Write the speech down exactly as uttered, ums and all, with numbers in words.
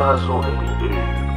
Eyes on the air.